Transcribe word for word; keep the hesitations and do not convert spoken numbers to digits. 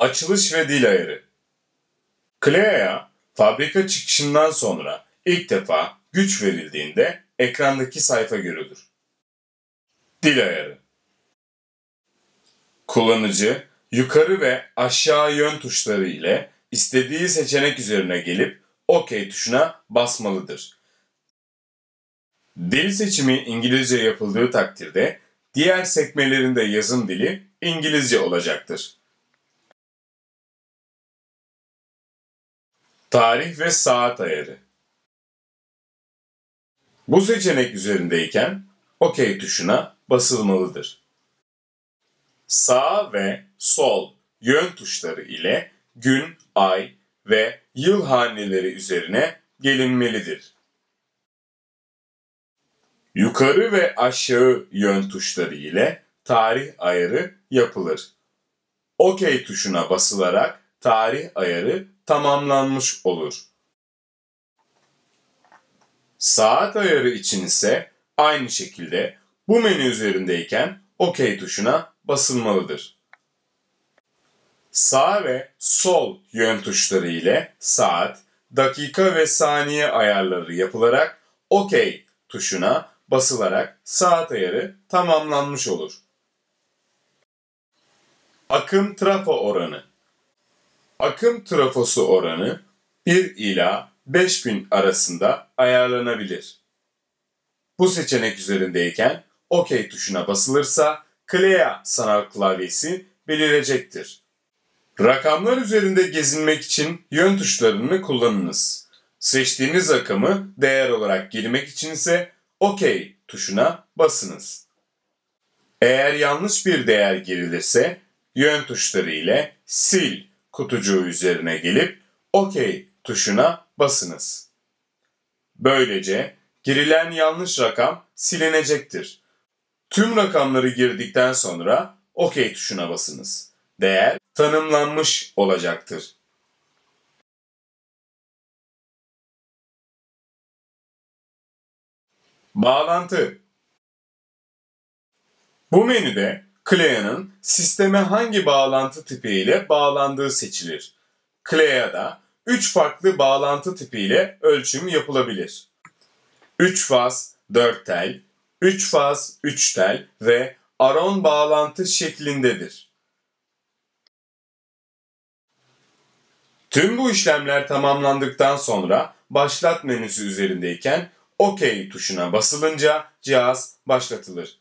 Açılış ve dil ayarı. K L E A, fabrika çıkışından sonra ilk defa güç verildiğinde ekrandaki sayfa görülür. Dil ayarı. Kullanıcı, yukarı ve aşağı yön tuşları ile istediği seçenek üzerine gelip OK tuşuna basmalıdır. Dil seçimi İngilizce yapıldığı takdirde diğer sekmelerinde yazım dili İngilizce olacaktır. Tarih ve saat ayarı. Bu seçenek üzerindeyken OK tuşuna basılmalıdır. Sağ ve sol yön tuşları ile gün, ay ve yıl haneleri üzerine gelinmelidir. Yukarı ve aşağı yön tuşları ile tarih ayarı yapılır. OK tuşuna basılarak tarih ayarı tamamlanmış olur. Saat ayarı için ise aynı şekilde bu menü üzerindeyken OK tuşuna basılmalıdır. Sağ ve sol yön tuşları ile saat, dakika ve saniye ayarları yapılarak OK tuşuna basılarak saat ayarı tamamlanmış olur. Akım trafo oranı. Akım trafosu oranı bir ila beş bin arasında ayarlanabilir. Bu seçenek üzerindeyken OK tuşuna basılırsa K L E A sanal klavyesi belirecektir. Rakamlar üzerinde gezinmek için yön tuşlarını kullanınız. Seçtiğiniz akımı değer olarak girmek için ise OK tuşuna basınız. Eğer yanlış bir değer girilirse yön tuşları ile sil kutucuğu üzerine gelip OK tuşuna basınız. Böylece girilen yanlış rakam silinecektir. Tüm rakamları girdikten sonra OK tuşuna basınız. Değer tanımlanmış olacaktır. Bağlantı. Bu menüde K L E A'nın sisteme hangi bağlantı tipiyle bağlandığı seçilir. K L E A'da üç farklı bağlantı tipiyle ölçüm yapılabilir. üç faz dört tel, üç faz üç tel ve aron bağlantı şeklindedir. Tüm bu işlemler tamamlandıktan sonra başlat menüsü üzerindeyken OK tuşuna basılınca cihaz başlatılır.